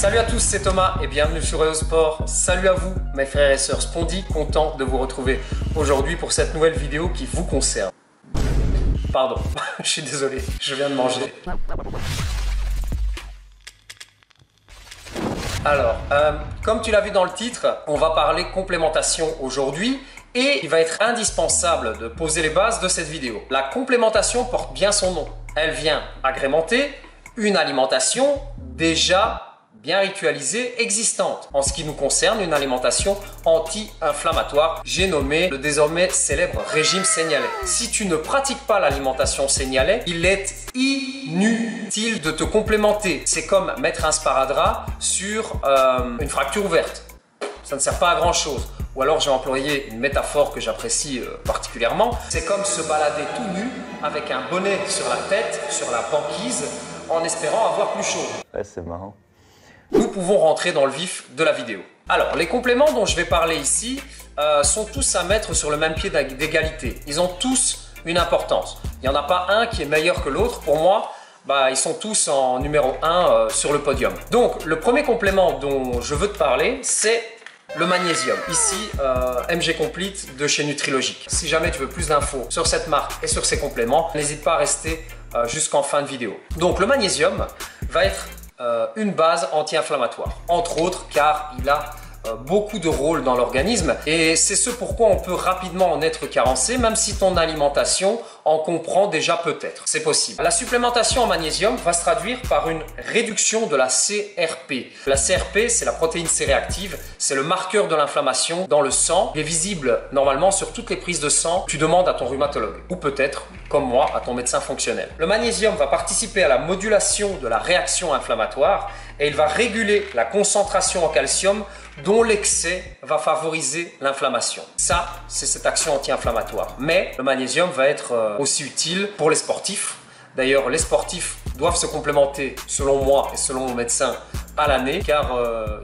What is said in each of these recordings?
Salut à tous, c'est Thomas et bienvenue sur EvoSport. Salut à vous mes frères et sœurs Spondy, content de vous retrouver aujourd'hui pour cette nouvelle vidéo qui vous concerne. Pardon, je suis désolé, je viens de manger. Alors, comme tu l'as vu dans le titre, on va parler complémentation aujourd'hui. Et il va être indispensable de poser les bases de cette vidéo. La complémentation porte bien son nom. Elle vient agrémenter une alimentation déjà bien ritualisée, existante. En ce qui nous concerne, une alimentation anti-inflammatoire, j'ai nommé le désormais célèbre régime Seignalet. Si tu ne pratiques pas l'alimentation Seignalet, il est inutile de te complémenter. C'est comme mettre un sparadrap sur une fracture ouverte. Ça ne sert pas à grand chose. Ou alors j'ai employé une métaphore que j'apprécie particulièrement. C'est comme se balader tout nu avec un bonnet sur la tête, sur la banquise, en espérant avoir plus chaud. Ouais, c'est marrant. Nous pouvons rentrer dans le vif de la vidéo. Alors, les compléments dont je vais parler ici sont tous à mettre sur le même pied d'égalité. Ils ont tous une importance. Il n'y en a pas un qui est meilleur que l'autre. Pour moi, ils sont tous en numéro 1 sur le podium. Donc, le premier complément dont je veux te parler, c'est le magnésium, ici MG Complete de chez Nutrilogique. Si jamais tu veux plus d'infos sur cette marque et sur ses compléments, n'hésite pas à rester jusqu'en fin de vidéo. Donc le magnésium va être une base anti-inflammatoire, entre autres car il a beaucoup de rôles dans l'organisme et c'est ce pourquoi on peut rapidement en être carencé, même si ton alimentation en comprend déjà peut-être, c'est possible. La supplémentation en magnésium va se traduire par une réduction de la CRP. La CRP, c'est la protéine C réactive, c'est le marqueur de l'inflammation dans le sang. Il est visible normalement sur toutes les prises de sang. Tu demandes à ton rhumatologue ou peut-être, comme moi, à ton médecin fonctionnel. Le magnésium va participer à la modulation de la réaction inflammatoire et il va réguler la concentration en calcium dont l'excès va favoriser l'inflammation. Ça, c'est cette action anti-inflammatoire. Mais le magnésium va être aussi utile pour les sportifs. D'ailleurs, les sportifs doivent se complémenter, selon moi et selon mon médecin, à l'année, car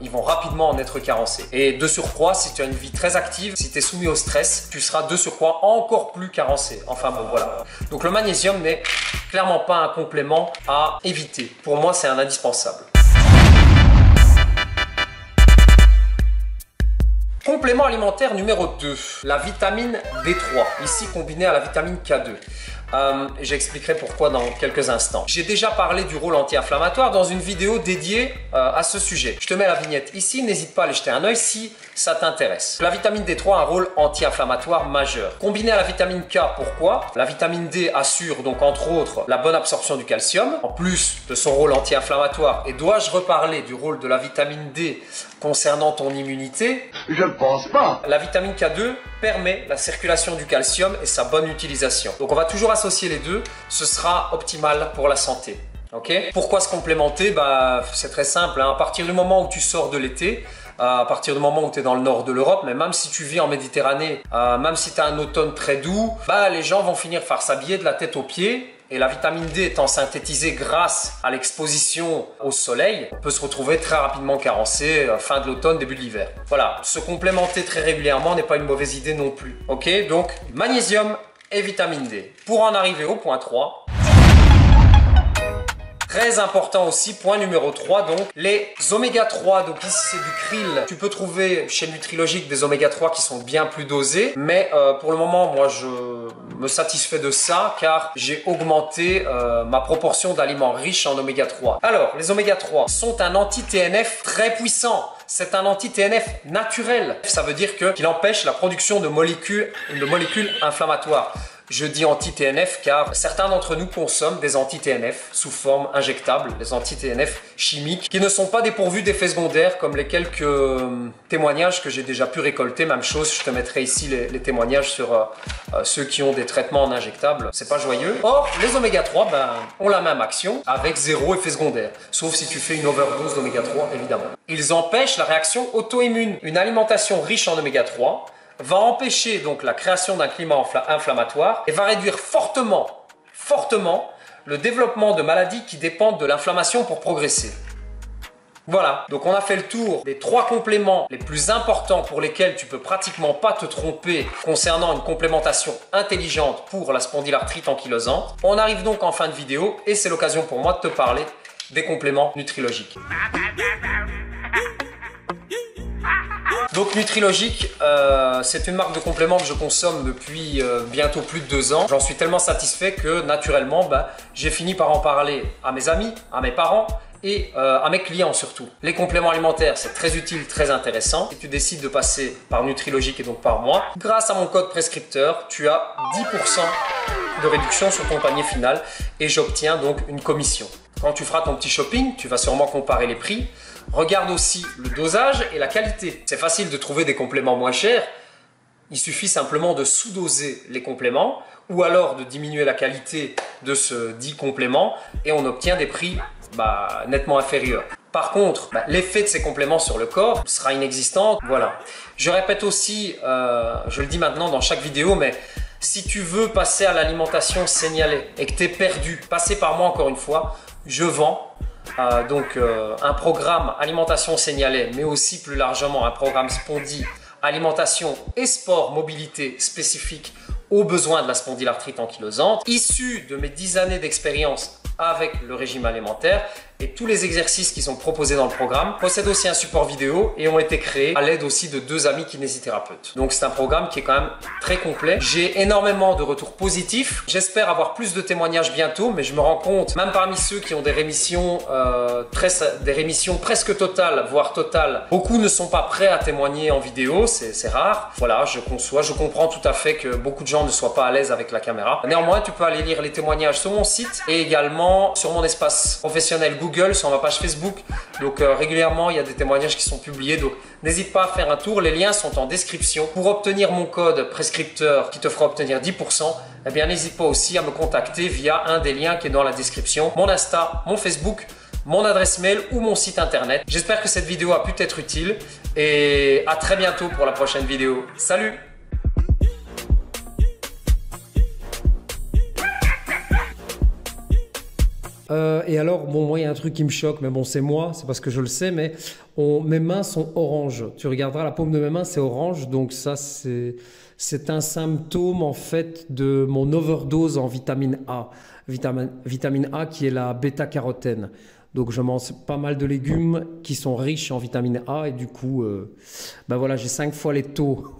ils vont rapidement en être carencés. Et de surcroît, si tu as une vie très active, si tu es soumis au stress, tu seras de surcroît encore plus carencé. Enfin bon, voilà. Donc le magnésium n'est clairement pas un complément à éviter. Pour moi, c'est un indispensable. Complément alimentaire numéro 2, la vitamine D3, ici combinée à la vitamine K2. J'expliquerai pourquoi dans quelques instants. J'ai déjà parlé du rôle anti-inflammatoire dans une vidéo dédiée à ce sujet. Je te mets la vignette ici, n'hésite pas à aller jeter un œil si ça t'intéresse. La vitamine D3 a un rôle anti-inflammatoire majeur. Combinée à la vitamine K, pourquoi? La vitamine D assure donc entre autres la bonne absorption du calcium, en plus de son rôle anti-inflammatoire. Et dois-je reparler du rôle de la vitamine D concernant ton immunité? Je ne pense pas. La vitamine K2 permet la circulation du calcium et sa bonne utilisation. Donc on va toujours associer les deux, ce sera optimal pour la santé. Okay? Pourquoi se complémenter? C'est très simple, hein. À partir du moment où tu sors de l'été, à partir du moment où tu es dans le nord de l'Europe, mais même si tu vis en Méditerranée, même si tu as un automne très doux, les gens vont finir par s'habiller de la tête aux pieds. Et la vitamine D étant synthétisée grâce à l'exposition au soleil, on peut se retrouver très rapidement carencé fin de l'automne, début de l'hiver. Voilà, se complémenter très régulièrement n'est pas une mauvaise idée non plus. Ok, donc magnésium et vitamine D. Pour en arriver au point 3, très important aussi, point numéro 3 donc, les oméga 3, donc ici c'est du krill. Tu peux trouver chez Nutrilogique des oméga 3 qui sont bien plus dosés, mais pour le moment moi je me satisfais de ça car j'ai augmenté ma proportion d'aliments riches en oméga 3. Alors, les oméga 3 sont un anti-TNF très puissant. C'est un anti-TNF naturel. Ça veut dire qu'il empêche la production de molécules inflammatoires. Je dis anti-TNF car certains d'entre nous consomment des anti-TNF sous forme injectable, des anti-TNF chimiques qui ne sont pas dépourvus d'effets secondaires comme les quelques témoignages que j'ai déjà pu récolter. Même chose, je te mettrai ici les témoignages sur ceux qui ont des traitements en injectable. C'est pas joyeux. Or, les oméga 3 ont la même action avec zéro effet secondaire, sauf si tu fais une overdose d'oméga 3 évidemment. Ils empêchent la réaction auto-immune. Une alimentation riche en oméga 3 va empêcher donc la création d'un climat inflammatoire et va réduire fortement le développement de maladies qui dépendent de l'inflammation pour progresser. Voilà, donc on a fait le tour des trois compléments les plus importants pour lesquels tu peux pratiquement pas te tromper concernant une complémentation intelligente pour la spondylarthrite ankylosante. On arrive donc en fin de vidéo et c'est l'occasion pour moi de te parler des compléments Nutrilogiques. Donc Nutrilogique, c'est une marque de compléments que je consomme depuis bientôt plus de 2 ans. J'en suis tellement satisfait que naturellement, j'ai fini par en parler à mes amis, à mes parents et à mes clients surtout. Les compléments alimentaires, c'est très utile, très intéressant. Si tu décides de passer par Nutrilogique et donc par moi, grâce à mon code prescripteur, tu as 10% de réduction sur ton panier final et j'obtiens donc une commission. Quand tu feras ton petit shopping, tu vas sûrement comparer les prix. Regarde aussi le dosage et la qualité. C'est facile de trouver des compléments moins chers. Il suffit simplement de sous-doser les compléments ou alors de diminuer la qualité de ce dit complément et on obtient des prix nettement inférieurs. Par contre, l'effet de ces compléments sur le corps sera inexistant. Voilà. Je répète aussi, je le dis maintenant dans chaque vidéo, mais si tu veux passer à l'alimentation Seignalet et que tu es perdu, passez par moi encore une fois, je vends un programme alimentation Seignalet, mais aussi plus largement un programme Spondy, alimentation et sport mobilité spécifique aux besoins de la spondylarthrite ankylosante, issu de mes 10 années d'expérience avec le régime alimentaire et tous les exercices qui sont proposés dans le programme possèdent aussi un support vidéo et ont été créés à l'aide aussi de 2 amis kinésithérapeutes. Donc c'est un programme qui est quand même très complet. J'ai énormément de retours positifs. J'espère avoir plus de témoignages bientôt, mais je me rends compte, même parmi ceux qui ont des rémissions, presque totales, voire totales, beaucoup ne sont pas prêts à témoigner en vidéo, c'est rare. Voilà, je comprends tout à fait que beaucoup de gens ne soient pas à l'aise avec la caméra. Néanmoins, tu peux aller lire les témoignages sur mon site et également sur mon espace professionnel Google, sur ma page Facebook, donc régulièrement il y a des témoignages qui sont publiés, donc n'hésite pas à faire un tour, les liens sont en description. Pour obtenir mon code prescripteur qui te fera obtenir 10%, eh bien n'hésite pas aussi à me contacter via un des liens qui est dans la description, mon Insta, mon Facebook, mon adresse mail ou mon site internet. J'espère que cette vidéo a pu t'être utile et à très bientôt pour la prochaine vidéo. Salut! Et alors, moi, il y a un truc qui me choque, mais bon, c'est moi, c'est parce que je le sais, mais mes mains sont orange. Tu regarderas, la paume de mes mains, c'est orange, donc ça, c'est un symptôme, en fait, de mon overdose en vitamine A. Vitamine A qui est la bêta-carotène. Donc, je mange pas mal de légumes qui sont riches en vitamine A, et du coup, j'ai 5 fois les taux.